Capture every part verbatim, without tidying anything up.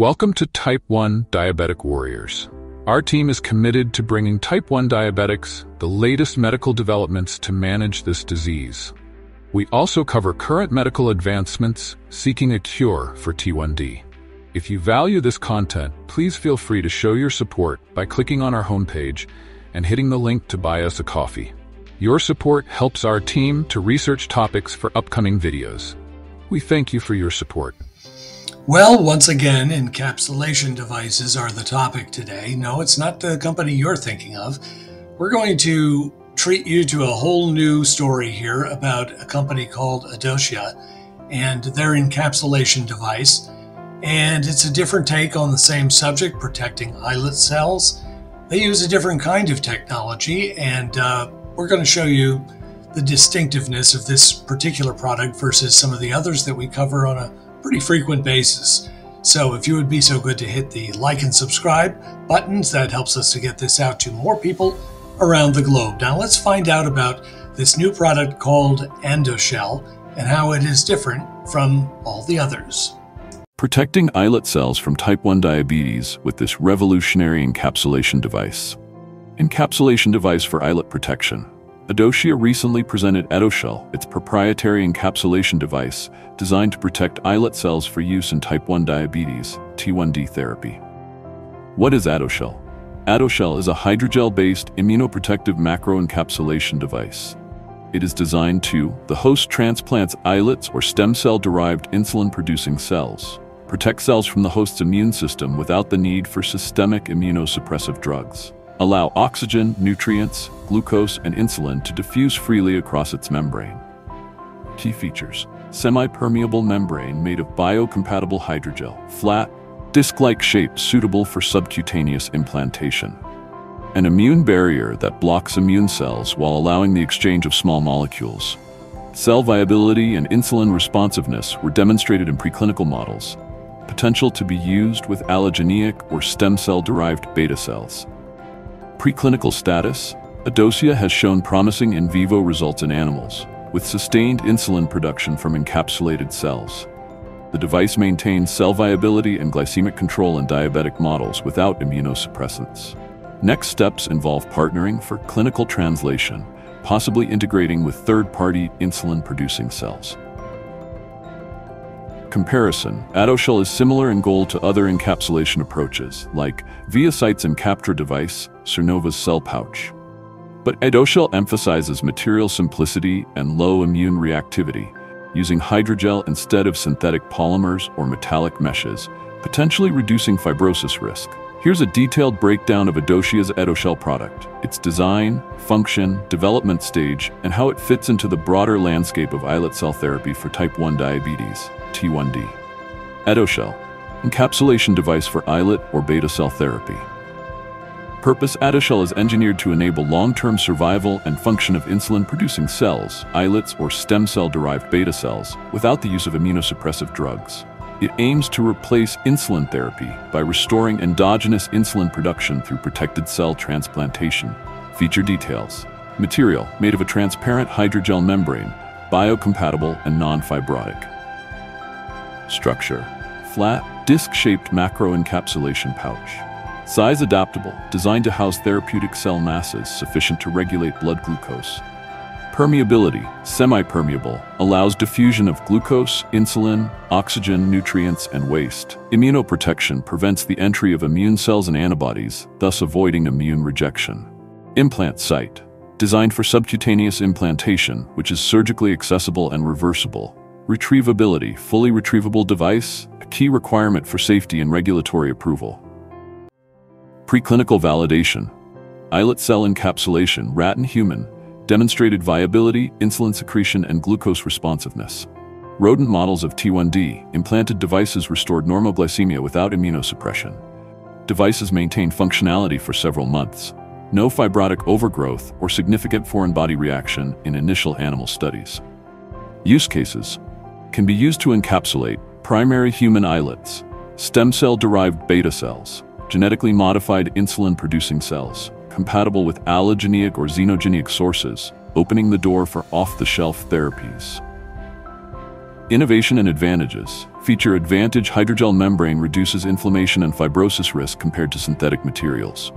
Welcome to Type one Diabetic Warriors. Our team is committed to bringing Type one diabetics the latest medical developments to manage this disease. We also cover current medical advancements seeking a cure for T one D. If you value this content, please feel free to show your support by clicking on our homepage and hitting the link to buy us a coffee. Your support helps our team to research topics for upcoming videos. We thank you for your support. Well, once again, encapsulation devices are the topic today. No, it's not the company you're thinking of. We're going to treat you to a whole new story here about a company called Adocia and their encapsulation device. And it's a different take on the same subject, protecting islet cells. They use a different kind of technology, and uh, we're going to show you the distinctiveness of this particular product versus some of the others that we cover on a pretty frequent basis. So if you would be so good to hit the like and subscribe buttons, that helps us to get this out to more people around the globe. Now let's find out about this new product called AdoShell and how it is different from all the others. Protecting islet cells from type one diabetes with this revolutionary encapsulation device. Encapsulation device for islet protection. Adocia recently presented AdoShell, its proprietary encapsulation device designed to protect islet cells for use in type one diabetes, T one D therapy. What is AdoShell? AdoShell is a hydrogel-based immunoprotective macroencapsulation device. It is designed to the host transplants islets or stem cell-derived insulin-producing cells, protect cells from the host's immune system without the need for systemic immunosuppressive drugs, allow oxygen, nutrients, glucose, and insulin to diffuse freely across its membrane. Key features: semi-permeable membrane made of biocompatible hydrogel, flat, disc-like shape suitable for subcutaneous implantation. An immune barrier that blocks immune cells while allowing the exchange of small molecules. Cell viability and insulin responsiveness were demonstrated in preclinical models, potential to be used with allogeneic or stem cell-derived beta cells. Preclinical status: Adocia has shown promising in vivo results in animals, with sustained insulin production from encapsulated cells. The device maintains cell viability and glycemic control in diabetic models without immunosuppressants. Next steps involve partnering for clinical translation, possibly integrating with third-party insulin-producing cells. Comparison: AdoShell is similar in goal to other encapsulation approaches, like ViaSite's Encaptra device, Cernova's cell pouch. But AdoShell emphasizes material simplicity and low immune reactivity, using hydrogel instead of synthetic polymers or metallic meshes, potentially reducing fibrosis risk. Here's a detailed breakdown of Adocia's AdoShell product, its design, function, development stage, and how it fits into the broader landscape of islet cell therapy for type one diabetes, T one D. AdoShell, encapsulation device for islet or beta cell therapy. Purpose: AdoShell is engineered to enable long-term survival and function of insulin-producing cells, islets or stem cell-derived beta cells, without the use of immunosuppressive drugs. It aims to replace insulin therapy by restoring endogenous insulin production through protected cell transplantation. Feature details: material made of a transparent hydrogel membrane, biocompatible and non-fibrotic. Structure: flat, disc-shaped macroencapsulation pouch. Size: adaptable, designed to house therapeutic cell masses sufficient to regulate blood glucose. Permeability: semi-permeable, allows diffusion of glucose, insulin, oxygen, nutrients, and waste. Immunoprotection prevents the entry of immune cells and antibodies, thus avoiding immune rejection. Implant site: designed for subcutaneous implantation, which is surgically accessible and reversible. Retrievability: fully retrievable device, a key requirement for safety and regulatory approval. Preclinical validation: islet cell encapsulation, rat and human, demonstrated viability, insulin secretion, and glucose responsiveness. Rodent models of T one D, implanted devices restored normoglycemia without immunosuppression. Devices maintained functionality for several months. No fibrotic overgrowth or significant foreign body reaction in initial animal studies. Use cases: can be used to encapsulate primary human islets, stem cell-derived beta cells, genetically modified insulin-producing cells, compatible with allogeneic or xenogenic sources, opening the door for off-the-shelf therapies. Innovation and advantages: Feature advantage: hydrogel membrane reduces inflammation and fibrosis risk compared to synthetic materials.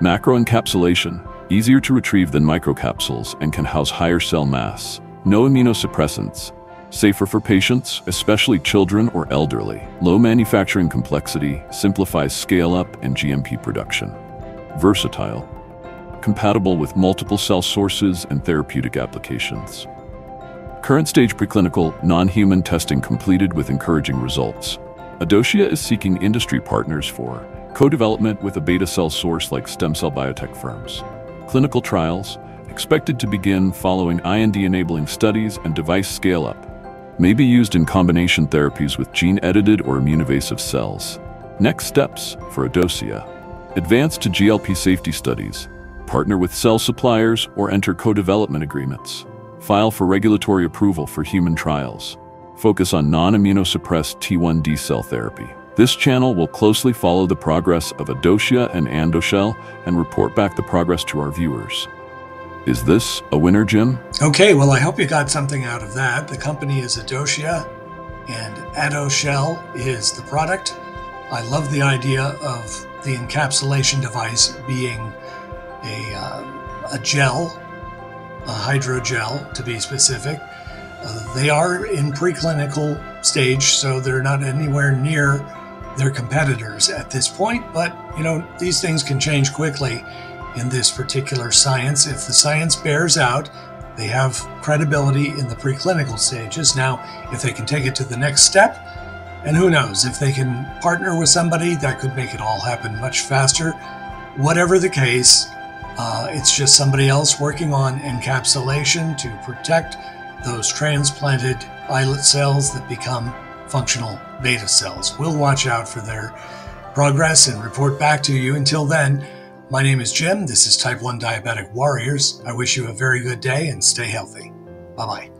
Macroencapsulation, easier to retrieve than microcapsules and can house higher cell mass. No immunosuppressants, safer for patients, especially children or elderly. Low manufacturing complexity, simplifies scale-up and G M P production. Versatile, compatible with multiple cell sources and therapeutic applications. Current stage preclinical, non-human testing completed with encouraging results. Adocia is seeking industry partners for co-development with a beta cell source like stem cell biotech firms. Clinical trials, expected to begin following I N D-enabling studies and device scale-up. May be used in combination therapies with gene-edited or immune-evasive cells. Next steps for Adocia. Advance to G L P safety studies. Partner with cell suppliers or enter co-development agreements. File for regulatory approval for human trials. Focus on non-immunosuppressed T one D cell therapy. This channel will closely follow the progress of Adocia and AdoShell and report back the progress to our viewers. Is this a winner, Jim? Okay, well, I hope you got something out of that. The company is Adocia and AdoShell is the product. I love the idea of the encapsulation device being a, uh, a gel, a hydrogel, to be specific. Uh, they are in preclinical stage, so they're not anywhere near their competitors at this point, but you know, these things can change quickly in this particular science. If the science bears out, they have credibility in the preclinical stages. Now, if they can take it to the next step, and who knows, if they can partner with somebody, that could make it all happen much faster. Whatever the case, uh, it's just somebody else working on encapsulation to protect those transplanted islet cells that become functional beta cells. We'll watch out for their progress and report back to you. Until then, my name is Jim. This is Type one Diabetic Warriors. I wish you a very good day and stay healthy. Bye-bye.